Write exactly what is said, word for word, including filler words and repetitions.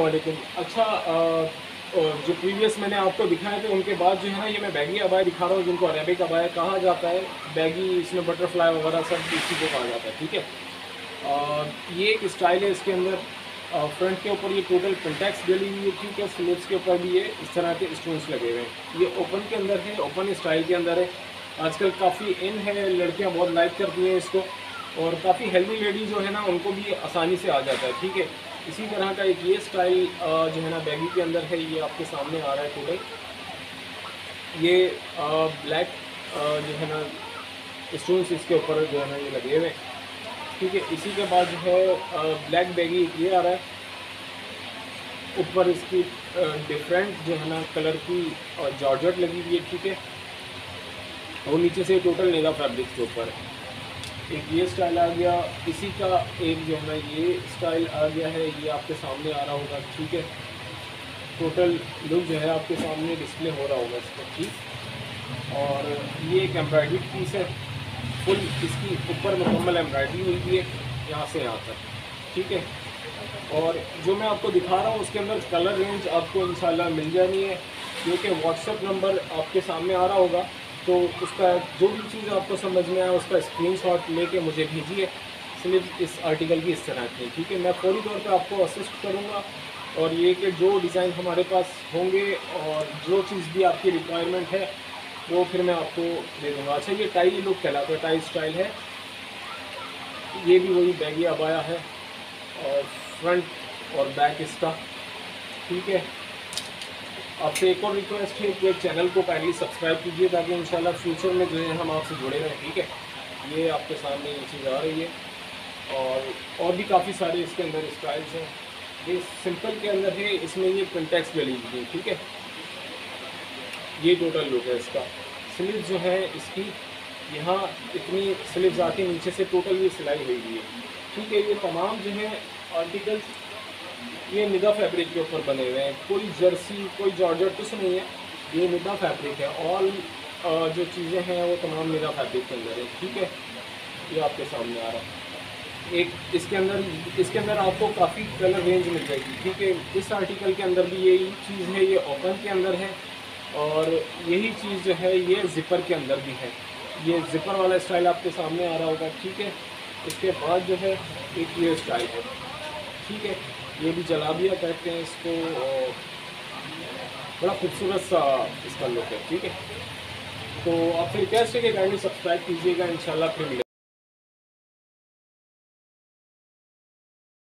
वालेकुम। अच्छा, जो प्रीवियस मैंने आपको दिखाए थे उनके बाद जो है ना ये मैं बैगी अबाया दिखा रहा हूँ, जिनको अरेबिक अबाया कहा जाता है। बैगी इसमें बटरफ्लाई वगैरह सब इसी को कहा जाता है, ठीक है। ये एक स्टाइल है, इसके अंदर फ्रंट के ऊपर ये टोटल पिंटेक्स डली हुई है, ठीक है। स्लीव्स के ऊपर भी ये इस तरह के स्टोन्स लगे हुए हैं। ये ओपन के अंदर है, ओपन स्टाइल के अंदर है। आजकल काफ़ी इन है, लड़कियाँ बहुत लाइक करती हैं इसको, और काफ़ी हेल्दी लेडी जो है ना उनको भी आसानी से आ जाता है, ठीक है। इसी तरह का एक ये स्टाइल जो है ना बैगी के अंदर है, ये आपके सामने आ रहा है टोटल। ये ब्लैक जो है ना स्टोन्स इसके ऊपर जो है ना ये लगे हुए, ठीक है। इसी के बाद जो है ब्लैक बैगी ये आ रहा है, ऊपर इसकी डिफरेंट जो है ना कलर की जॉर्जेट लगी हुई है, ठीक है। और नीचे से टोटल नीदा फैब्रिक्स के ऊपर है। एक ये स्टाइल आ गया, इसी का एक जो है ना ये स्टाइल आ गया है, ये आपके सामने आ रहा होगा, ठीक है। टोटल लुक जो है आपके सामने डिस्प्ले हो रहा होगा इसका, ठीक। और ये एक एम्ब्रॉयडरी पीस है, फुल इसकी ऊपर मुकम्मल एम्ब्रॉयडरी हुई है यहाँ से यहाँ तक, ठीक है। और जो मैं आपको दिखा रहा हूँ उसके अंदर कलर रेंज आपको इंशाल्लाह मिल जानी है, क्योंकि व्हाट्सएप नंबर आपके सामने आ रहा होगा, तो उसका जो भी चीज़ आपको समझ में आए उसका स्क्रीनशॉट लेके मुझे भेजिए। सिर्फ इस आर्टिकल की इस तरह की, ठीक है। मैं फौरी तौर पे आपको असिस्ट करूँगा, और ये कि जो डिज़ाइन हमारे पास होंगे और जो चीज़ भी आपकी रिक्वायरमेंट है वो फिर मैं आपको दे दूँगा। अच्छा, ये टाई लुक कहलाता है, टाई स्टाइल है, ये भी वही बैगी अबाया है, और फ्रंट और बैक इसका, ठीक है। आपसे एक और रिक्वेस्ट है कि चैनल को काइंडली सब्सक्राइब कीजिए, ताकि इंशाल्लाह फ्यूचर में जो है हम आपसे जुड़े रहें, ठीक है। ये आपके सामने ये चीज़ आ रही है, और और भी काफ़ी सारे इसके अंदर स्टाइल्स हैं। ये सिंपल के अंदर है, इसमें ये पिंटेक्स डली हुई है, ठीक है। ये टोटल लुक है इसका। स्लीव्स जो है इसकी यहाँ इतनी स्लीव्स आती नीचे से, टोटल ये सिलाई हुई है, ठीक है। ये तमाम जो है आर्टिकल्स ये निदा फैब्रिक के ऊपर बने हुए हैं, कोई जर्सी कोई जॉर्जेट कुछ नहीं है, ये निदा फैब्रिक है। ऑल जो चीज़ें हैं वो तमाम निदा फैब्रिक के अंदर है, ठीक है। ये आपके सामने आ रहा है एक, इसके अंदर इसके अंदर आपको काफ़ी कलर रेंज मिल जाएगी, ठीक है। इस आर्टिकल के अंदर भी यही चीज़ है, ये ओपन के अंदर है, और यही चीज़ जो है ये ज़िपर के अंदर भी है। ये ज़िपर वाला स्टाइल आपके सामने आ रहा होगा, ठीक है। इसके बाद जो है एक ये स्टाइल है, ठीक है। ये भी जलाबिया कहते हैं इसको, और बड़ा खूबसूरत सा इसका लुक है, ठीक है। तो आपसे रिक्वेस्ट है कि गाइड सब्सक्राइब कीजिएगा, इंशाल्लाह फिर मिलेगा।